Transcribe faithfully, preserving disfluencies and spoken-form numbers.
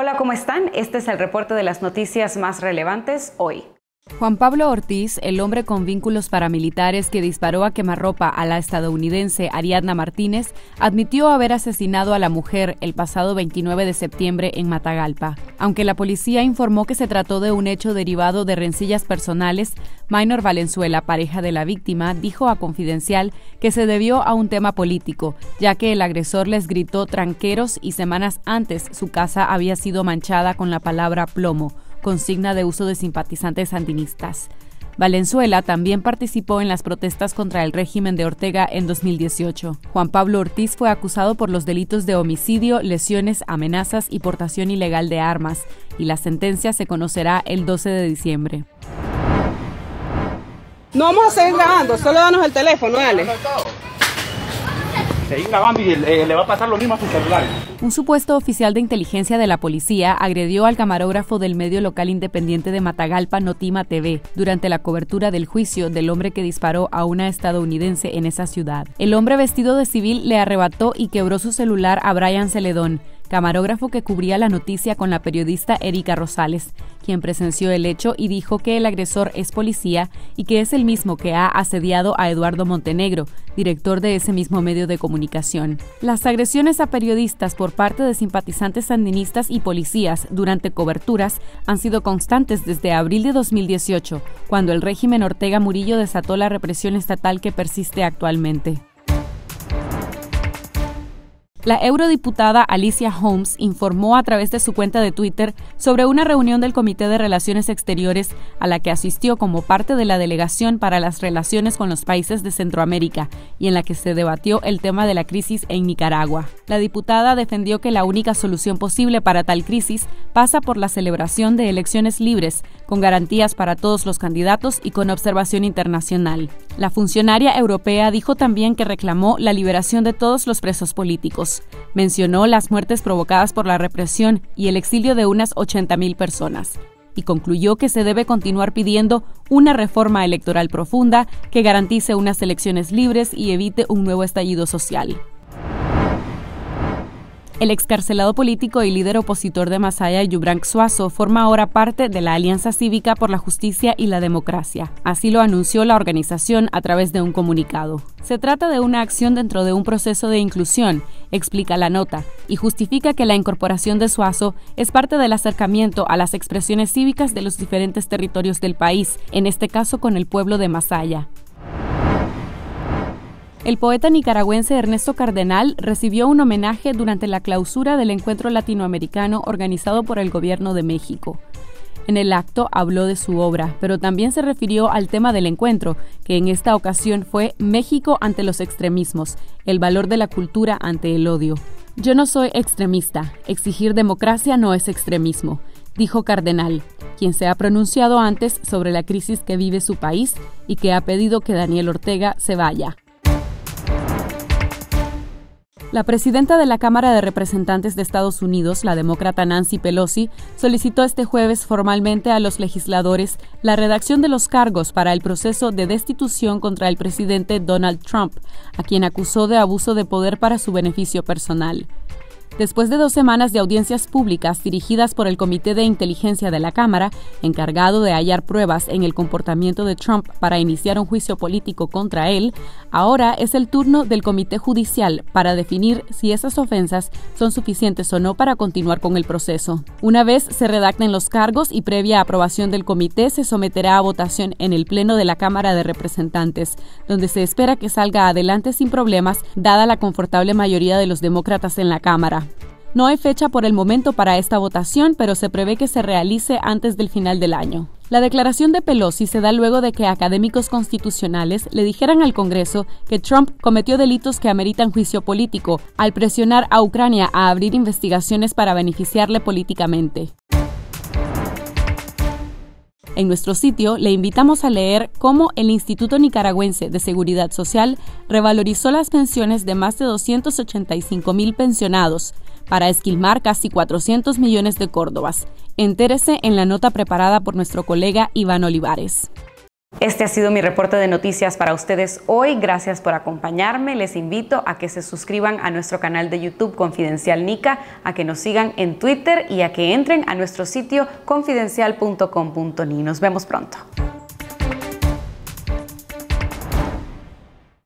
Hola, ¿cómo están? Este es el reporte de las noticias más relevantes hoy. Juan Pablo Ortiz, el hombre con vínculos paramilitares que disparó a quemarropa a la estadounidense Ariadna Martínez, admitió haber asesinado a la mujer el pasado veintinueve de septiembre en Matagalpa. Aunque la policía informó que se trató de un hecho derivado de rencillas personales, Maynor Valenzuela, pareja de la víctima, dijo a Confidencial que se debió a un tema político, ya que el agresor les gritó tranqueros y semanas antes su casa había sido manchada con la palabra plomo, consigna de uso de simpatizantes sandinistas. Valenzuela también participó en las protestas contra el régimen de Ortega en dos mil dieciocho. Juan Pablo Ortiz fue acusado por los delitos de homicidio, lesiones, amenazas y portación ilegal de armas, y la sentencia se conocerá el doce de diciembre. No vamos a seguir grabando, solo danos el teléfono, dale. Seguir grabando y eh, le va a pasar lo mismo a su celular. Un supuesto oficial de inteligencia de la policía agredió al camarógrafo del medio local independiente de Matagalpa, Notima T V, durante la cobertura del juicio del hombre que disparó a una estadounidense en esa ciudad. El hombre vestido de civil le arrebató y quebró su celular a Bryan Celedón, camarógrafo que cubría la noticia con la periodista Erika Rosales, quien presenció el hecho y dijo que el agresor es policía y que es el mismo que ha asediado a Eduardo Montenegro, director de ese mismo medio de comunicación. Las agresiones a periodistas por parte de simpatizantes sandinistas y policías durante coberturas han sido constantes desde abril de dos mil dieciocho, cuando el régimen Ortega Murillo desató la represión estatal que persiste actualmente. La eurodiputada Alicia Holmes informó a través de su cuenta de Twitter sobre una reunión del Comité de Relaciones Exteriores a la que asistió como parte de la Delegación para las Relaciones con los Países de Centroamérica y en la que se debatió el tema de la crisis en Nicaragua. La diputada defendió que la única solución posible para tal crisis pasa por la celebración de elecciones libres, con garantías para todos los candidatos y con observación internacional. La funcionaria europea dijo también que reclamó la liberación de todos los presos políticos. Mencionó las muertes provocadas por la represión y el exilio de unas ochenta mil personas, y concluyó que se debe continuar pidiendo una reforma electoral profunda que garantice unas elecciones libres y evite un nuevo estallido social. El excarcelado político y líder opositor de Masaya, Yubrank Suazo, forma ahora parte de la Alianza Cívica por la Justicia y la Democracia. Así lo anunció la organización a través de un comunicado. Se trata de una acción dentro de un proceso de inclusión, explica la nota, y justifica que la incorporación de Suazo es parte del acercamiento a las expresiones cívicas de los diferentes territorios del país, en este caso con el pueblo de Masaya. El poeta nicaragüense Ernesto Cardenal recibió un homenaje durante la clausura del encuentro latinoamericano organizado por el gobierno de México. En el acto habló de su obra, pero también se refirió al tema del encuentro, que en esta ocasión fue México ante los extremismos, el valor de la cultura ante el odio. Yo no soy extremista, exigir democracia no es extremismo, dijo Cardenal, quien se ha pronunciado antes sobre la crisis que vive su país y que ha pedido que Daniel Ortega se vaya. La presidenta de la Cámara de Representantes de Estados Unidos, la demócrata Nancy Pelosi, solicitó este jueves formalmente a los legisladores la redacción de los cargos para el proceso de destitución contra el presidente Donald Trump, a quien acusó de abuso de poder para su beneficio personal. Después de dos semanas de audiencias públicas dirigidas por el Comité de Inteligencia de la Cámara, encargado de hallar pruebas en el comportamiento de Trump para iniciar un juicio político contra él, ahora es el turno del Comité Judicial para definir si esas ofensas son suficientes o no para continuar con el proceso. Una vez se redacten los cargos y previa aprobación del comité, se someterá a votación en el Pleno de la Cámara de Representantes, donde se espera que salga adelante sin problemas, dada la confortable mayoría de los demócratas en la Cámara. No hay fecha por el momento para esta votación, pero se prevé que se realice antes del final del año. La declaración de Pelosi se da luego de que académicos constitucionales le dijeran al Congreso que Trump cometió delitos que ameritan juicio político al presionar a Ucrania a abrir investigaciones para beneficiarle políticamente. En nuestro sitio le invitamos a leer cómo el Instituto Nicaragüense de Seguridad Social revalorizó las pensiones de más de doscientos ochenta y cinco mil pensionados para esquilmar casi cuatrocientos millones de córdobas. Entérese en la nota preparada por nuestro colega Iván Olivares. Este ha sido mi reporte de noticias para ustedes hoy. Gracias por acompañarme. Les invito a que se suscriban a nuestro canal de YouTube Confidencial Nica, a que nos sigan en Twitter y a que entren a nuestro sitio confidencial punto com punto ni. Nos vemos pronto.